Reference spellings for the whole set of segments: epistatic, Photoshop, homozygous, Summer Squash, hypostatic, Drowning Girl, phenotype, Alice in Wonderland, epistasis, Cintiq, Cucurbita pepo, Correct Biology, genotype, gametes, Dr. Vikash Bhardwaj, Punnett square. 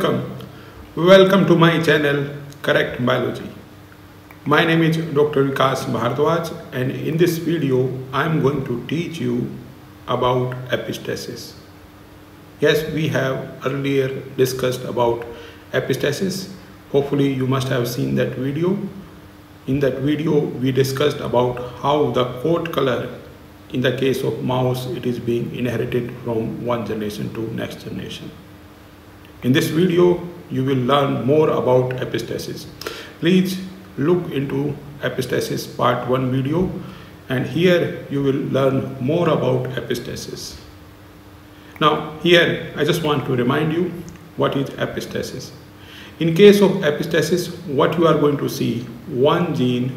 Welcome to my channel Correct Biology. My name is Dr. Vikash Bhardwaj, and in this video I am going to teach you about epistasis. Yes, we have earlier discussed about epistasis. Hopefully you must have seen that video. In that video we discussed about how the coat color in the case of mouse, it is being inherited from one generation to next generation. In this video, you will learn more about epistasis. Please look into epistasis part 1 video, and here you will learn more about epistasis. Now here, I just want to remind you what is epistasis. In case of epistasis, what you are going to see, one gene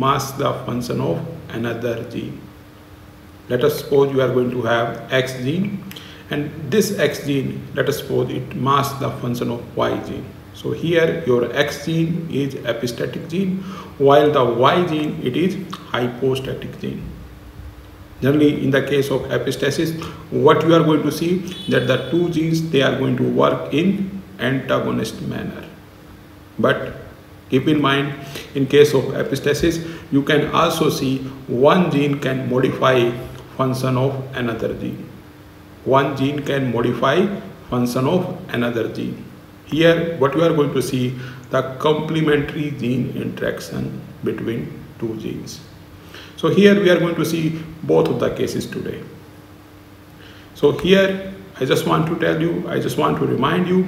masks the function of another gene. Let us suppose you are going to have X gene, and this X gene, let us suppose it masks the function of Y gene. So here your X gene is epistatic gene, while the Y gene, it is hypostatic gene. Generally, in the case of epistasis, what you are going to see, that the two genes, they are going to work in antagonist manner. But keep in mind, in case of epistasis, you can also see one gene can modify function of another gene. One gene can modify function of another gene. Here, what you are going to see, the complementary gene interaction between two genes. So here we are going to see both of the cases today. So here, I just want to tell you, I just want to remind you,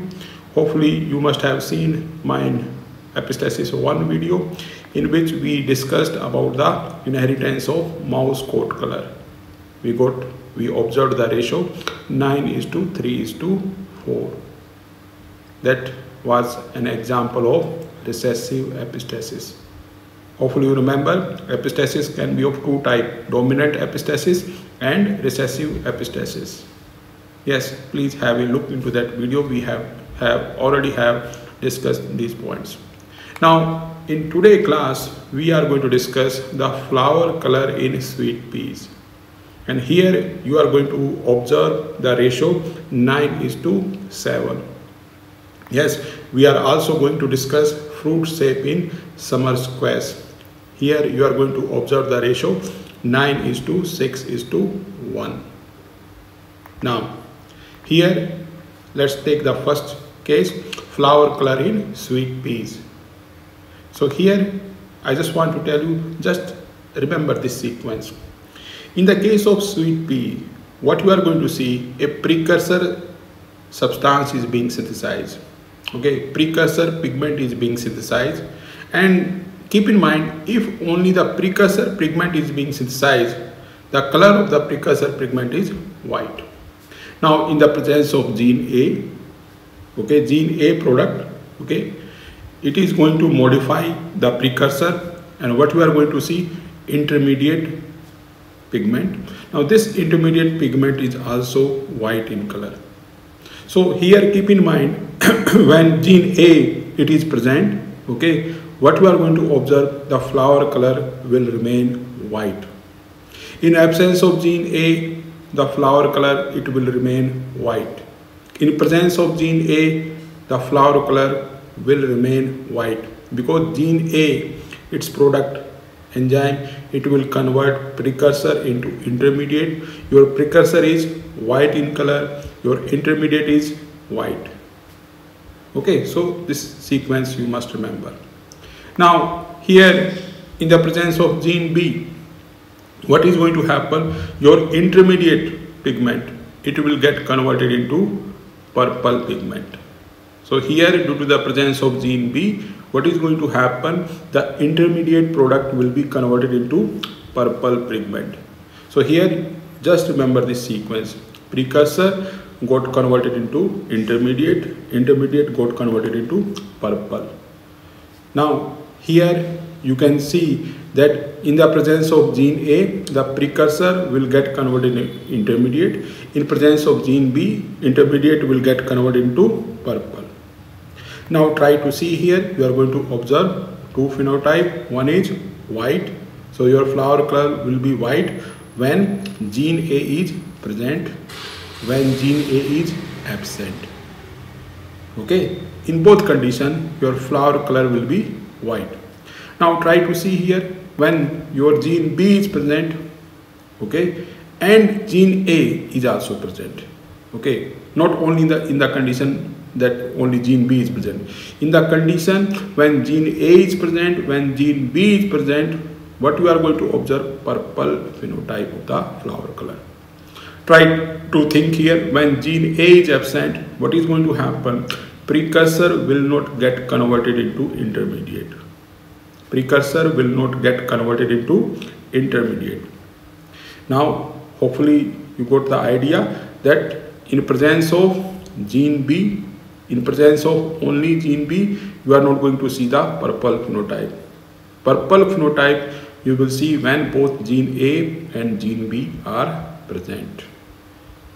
hopefully you must have seen mine Epistasis 1 video, in which we discussed about the inheritance of mouse coat color. We observed the ratio 9:3:4. That was an example of recessive epistasis. Hopefully you remember, epistasis can be of two types, dominant epistasis and recessive epistasis. Yes, please have a look into that video. We have already discussed these points. Now, in today's class, we are going to discuss the flower color in sweet peas. And here you are going to observe the ratio 9:7. Yes, we are also going to discuss fruit shape in summer squash. Here you are going to observe the ratio 9:6:1. Now, here let's take the first case, flower color in sweet peas. So here, I just want to tell you, just remember this sequence. In the case of sweet pea, what you are going to see, a precursor substance is being synthesized. Okay, precursor pigment is being synthesized. And keep in mind, if only the precursor pigment is being synthesized, the color of the precursor pigment is white. Now, in the presence of gene A, okay, gene A product, okay, it is going to modify the precursor, and what we are going to see, intermediate pigment. Now this intermediate pigment is also white in color. So here keep in mind, when gene A it is present, okay, what we are going to observe, the flower color will remain white. In absence of gene A, the flower color it will remain white. In presence of gene A, the flower color will remain white, because gene A, its product enzyme, it will convert precursor into intermediate. Your precursor is white in color, your intermediate is white. Okay, so this sequence you must remember. Now here, in the presence of gene B, what is going to happen? Your intermediate pigment, it will get converted into purple pigment. So here, due to the presence of gene B, what is going to happen? The intermediate product will be converted into purple pigment. So here, just remember this sequence. Precursor got converted into intermediate, intermediate got converted into purple. Now here you can see that in the presence of gene A, the precursor will get converted into intermediate. In presence of gene B, intermediate will get converted into purple. Now try to see here, you are going to observe two phenotype. One is white, so your flower color will be white when gene A is present, when gene A is absent. Okay, in both condition your flower color will be white. Now try to see here, when your gene B is present, okay, and gene A is also present, okay, not only in the condition that only gene B is present, in the condition when gene A is present, when gene B is present, what you are going to observe? Purple phenotype of the flower color. Try to think here, when gene A is absent, what is going to happen? Precursor will not get converted into intermediate. Precursor will not get converted into intermediate. Now hopefully you got the idea that in presence of gene B, in presence of only gene B, you are not going to see the purple phenotype. Purple phenotype you will see when both gene A and gene B are present.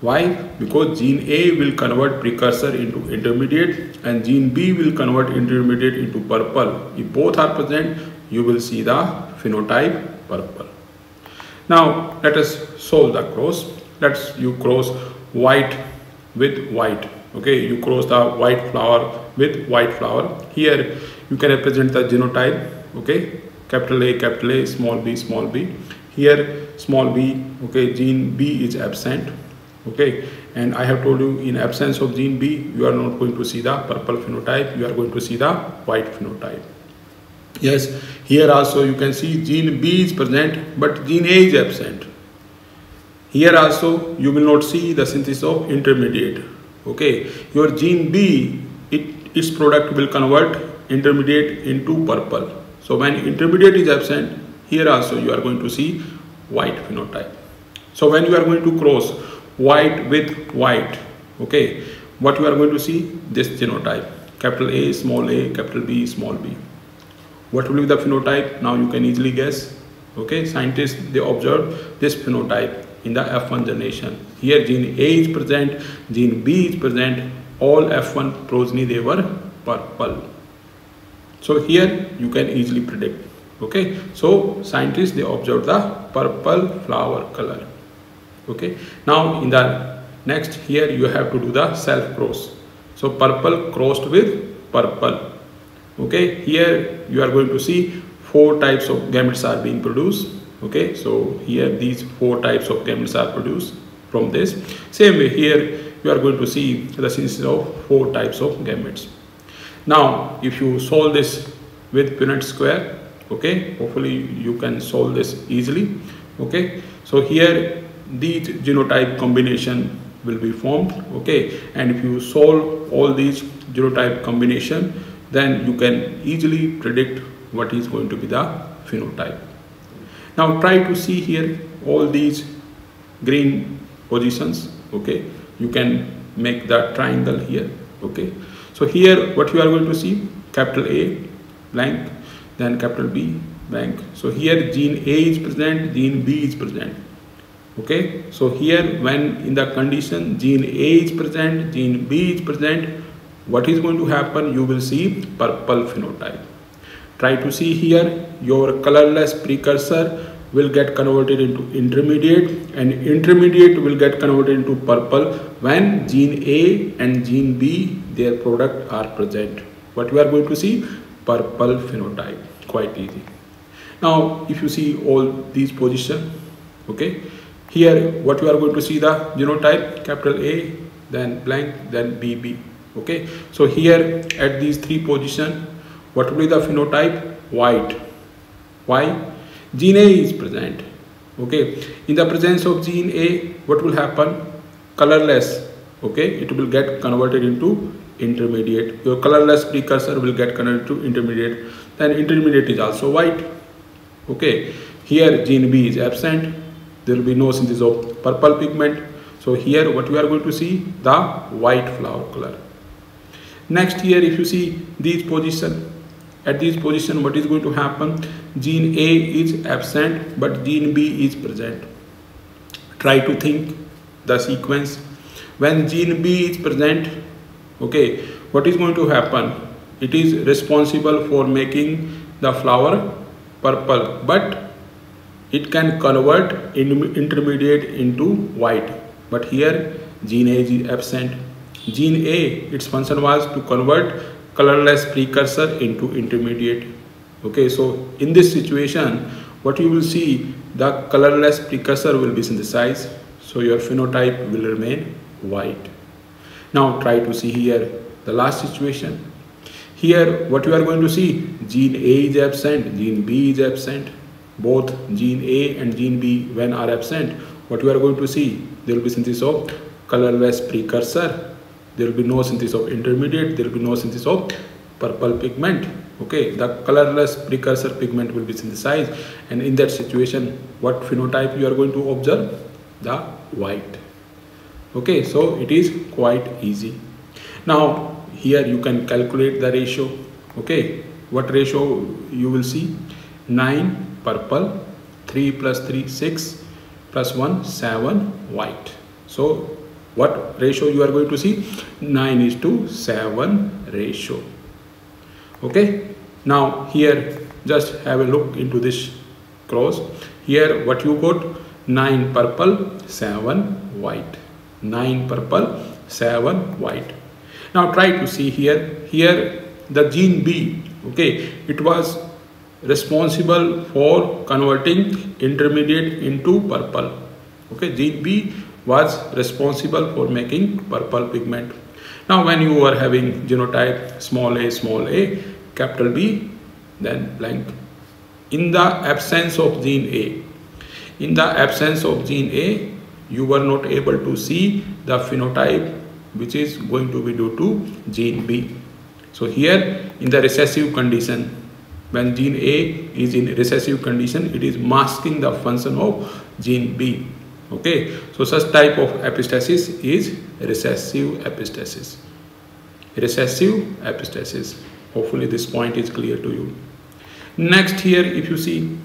Why? Because gene A will convert precursor into intermediate and gene B will convert intermediate into purple. If both are present, you will see the phenotype purple. Now let us solve the cross. You cross white with white. Okay, you cross the white flower with white flower. Here you can represent the genotype. Okay, capital A, small b, small b. Here small b, okay, gene B is absent. Okay, and I have told you, in absence of gene B, you are not going to see the purple phenotype, you are going to see the white phenotype. Yes, here also you can see gene B is present, but gene A is absent. Here also you will not see the synthesis of intermediate. Okay, your gene B, its product will convert intermediate into purple. So when intermediate is absent, here also you are going to see white phenotype. So when you are going to cross white with white, okay, what you are going to see? This genotype, capital A, capital B, small b. What will be the phenotype? Now you can easily guess. Okay, scientists, they observe this phenotype in the F1 generation. Here gene A is present, gene B is present, all F1 progeny, they were purple. So here you can easily predict. Okay, so scientists, they observed the purple flower color. Okay, now in the next, here you have to do the self cross. So purple crossed with purple. Okay, here you are going to see 4 types of gametes are being produced. Okay, so here these 4 types of gametes are produced from this. Same way here you are going to see the synthesis of 4 types of gametes. Now if you solve this with Punnett square, okay, hopefully you can solve this easily. Okay, so here these genotype combination will be formed. Okay, and if you solve all these genotype combination, then you can easily predict what is going to be the phenotype. Now try to see here all these green positions. Okay, you can make the triangle here. Okay, so here what you are going to see, capital A blank, then capital B blank. So here gene A is present, gene B is present. Okay, so here when in the condition gene A is present, gene B is present, what is going to happen? You will see purple phenotype. Try to see here, your colorless precursor will get converted into intermediate and intermediate will get converted into purple when gene A and gene B, their product are present. What we are going to see? Purple phenotype. Quite easy. Now if you see all these positions, okay, here what you are going to see, the genotype, capital A, then blank, then BB. Okay, so here at these 3 positions, what will be the phenotype? White. Why? Gene A is present. Okay, in the presence of gene A, what will happen? Colorless. Okay, it will get converted into intermediate. Your colorless precursor will get converted to intermediate. Then intermediate is also white. Okay, here gene B is absent. There will be no synthesis of purple pigment. So here what we are going to see, the white flower color. Next here, if you see these position, at these position, what is going to happen? Gene A is absent, but gene B is present. Try to think the sequence. When gene B is present, okay, what is going to happen? It is responsible for making the flower purple, but it can convert intermediate into white. But here gene A is absent. Gene A, its function was to convert colorless precursor into intermediate. Okay, so in this situation, what you will see, the colorless precursor will be synthesized, so your phenotype will remain white. Now try to see here the last situation. Here what you are going to see, gene A is absent, gene B is absent. Both gene A and gene B when are absent, what you are going to see, there will be synthesis of colorless precursor, there will be no synthesis of intermediate, there will be no synthesis of purple pigment. Okay, the colorless precursor pigment will be synthesized, and in that situation what phenotype you are going to observe? The white. Okay, so it is quite easy. Now here you can calculate the ratio. Okay, what ratio you will see? 9 purple, 3 plus 3 6 plus 1 7 white. So what ratio you are going to see? 9:7 ratio. Okay, now here just have a look into this cross. Here what you got? 9 purple 7 white, 9 purple 7 white. Now try to see here, the gene B, okay, it was responsible for converting intermediate into purple. Okay, gene B was responsible for making purple pigment. Now when you are having genotype small a, capital B, then blank. In the absence of gene A, you were not able to see the phenotype which is going to be due to gene B. So here in the recessive condition, when gene A is in recessive condition, it is masking the function of gene B. Okay, so such type of epistasis is recessive epistasis. Hopefully this point is clear to you. Next here, if you see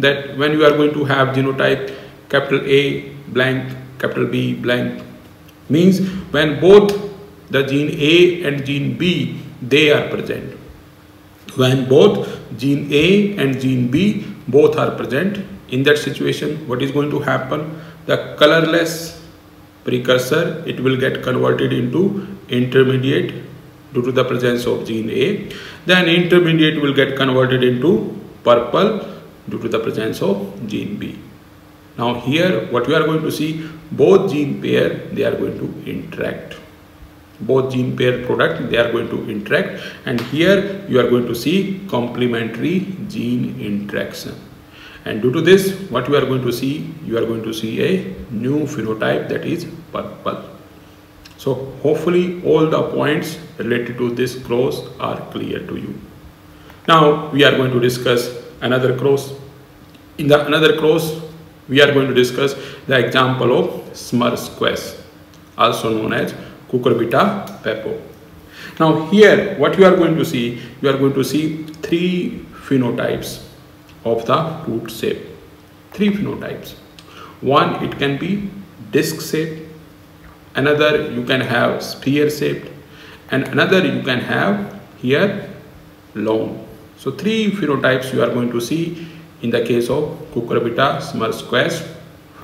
that when you are going to have genotype capital A blank, capital B blank, means when both the gene A and gene B, they are present. When both gene A and gene B both are present, in that situation what is going to happen? The colorless precursor, it will get converted into intermediate due to the presence of gene A. Then intermediate will get converted into purple due to the presence of gene B. Now here what we are going to see, both gene pair, they are going to interact. Both gene pair product, they are going to interact, and here you are going to see complementary gene interaction, and due to this what you are going to see, a new phenotype, that is purple. So hopefully all the points related to this cross are clear to you. Now we are going to discuss another cross. In the another cross we are going to discuss the example of Smurfs quest, also known as Cucurbita pepo. Now here what you are going to see, you are going to see three phenotypes of the root shape. One, it can be disc shaped, another you can have sphere shaped, and another you can have here long. So three phenotypes you are going to see in the case of Cucurbita Smurfs quest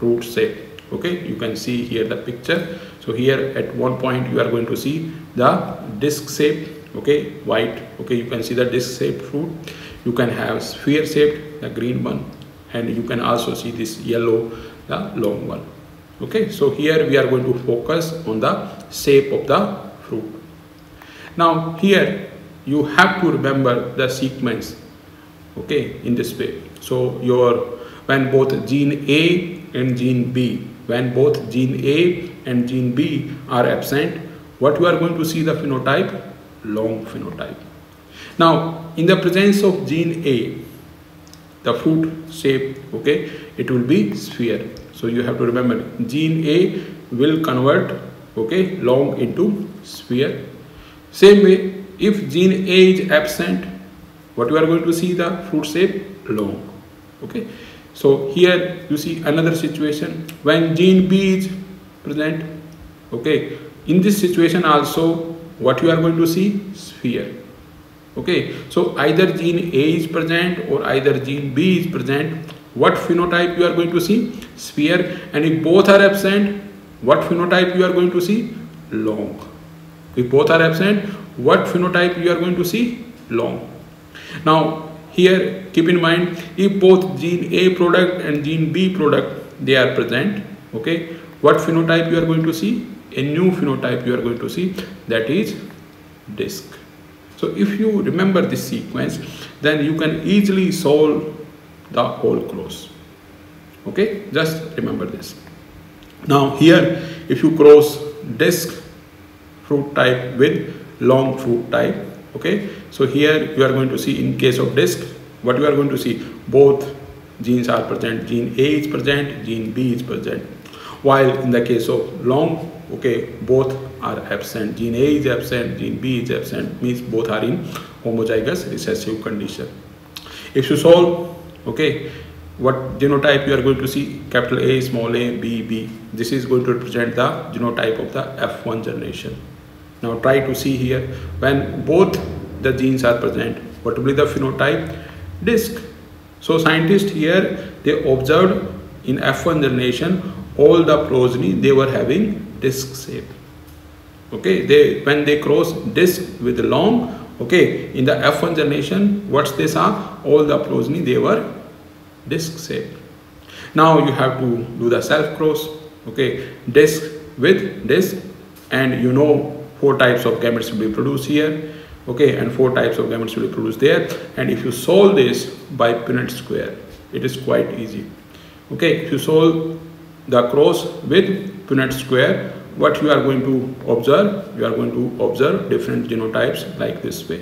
root shape. Okay, you can see here the picture. So here at one point you are going to see the disc shape, okay, white. Okay, you can see the disc shaped fruit. You can have sphere shaped, the green one, and you can also see this yellow, the long one. Okay, so here we are going to focus on the shape of the fruit. Now here you have to remember the sequence, okay, in this way. So your when both gene A and gene B, are absent, what you are going to see the phenotype? Long phenotype. Now in the presence of gene A, the fruit shape, okay, it will be sphere. So you have to remember, gene A will convert, okay, long into sphere. Same way, if gene A is absent, what you are going to see the fruit shape? Long. Okay, so here you see another situation when gene B is present. Okay, in this situation also what you are going to see? Sphere. Okay, so either gene A is present or either gene B is present, what phenotype you are going to see? Sphere. And if both are absent, what phenotype you are going to see? Long. If both are absent, what phenotype you are going to see? Long. Now here keep in mind, if both gene A product and gene B product they are present, okay, what phenotype you are going to see? A new phenotype you are going to see, that is disc. So if you remember this sequence, then you can easily solve the whole cross. Okay, just remember this. Now here if you cross disc fruit type with long fruit type, okay, so here you are going to see, in case of disc, what you are going to see? Both genes are present. Gene A is present, gene B is present. While in the case of long, okay, both are absent. Gene A is absent, gene B is absent, means both are in homozygous recessive condition. If you solve, okay, what genotype you are going to see? Capital A, small a, B, B. This is going to represent the genotype of the F1 generation. Now try to see here, when both the genes are present, what will be the phenotype? Disc. So scientists here, they observed in F1 generation all the progeny, they were having disc shape. Okay, when they cross disc with long, okay, in the F1 generation, what they saw? All the progeny, they were disc shape. Now you have to do the self cross, okay, disc with disc, and you know 4 types of gametes will be produced here, okay, and 4 types of gametes will be produced there. And if you solve this by Punnett square, it is quite easy. Okay, if you solve the cross with Punnett square, what you are going to observe? You are going to observe different genotypes like this way.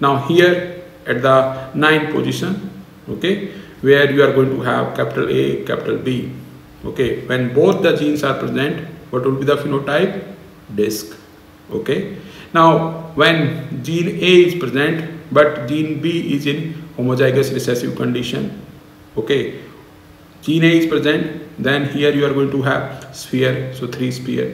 Now here at the 9th position, okay, where you are going to have capital A, capital B, okay, when both the genes are present, what will be the phenotype? Disc. Okay, now when gene A is present but gene B is in homozygous recessive condition, okay, gene A is present, then here you are going to have sphere, so 3 sphere.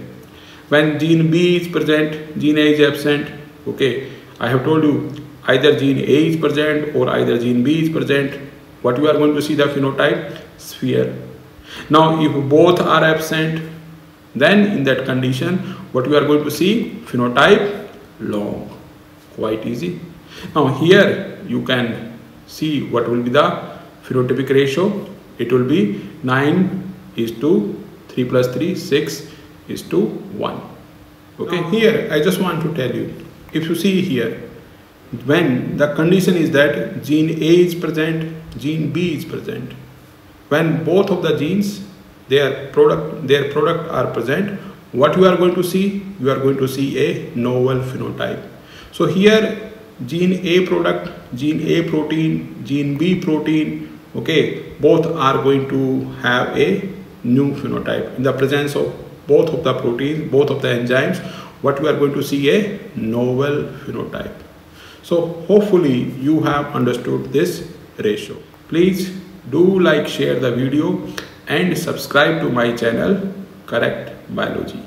When gene B is present, gene A is absent, okay, I have told you, either gene A is present or either gene B is present, what you are going to see? The phenotype sphere. Now if both are absent, then in that condition what you are going to see? Phenotype long. Quite easy. Now here you can see what will be the phenotypic ratio. It will be 9:3 + 3, 6:1. Okay, here I just want to tell you, if you see here, when the condition is that gene A is present, gene B is present, when both of the genes, their product are present, what you are going to see? You are going to see a novel phenotype. So here gene A product, gene A protein, gene B protein, okay, both are going to have a new phenotype. In the presence of both of the proteins, both of the enzymes, what you are going to see? A novel phenotype. So hopefully you have understood this ratio. Please do like, share the video and subscribe to my channel Correct Biology.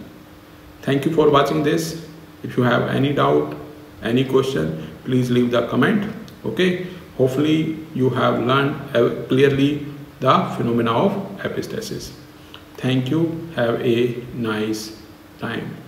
Thank you for watching this. If you have any doubt, any question, please leave the comment. Okay, hopefully you have learned clearly the phenomena of epistasis. Thank you. Have a nice time.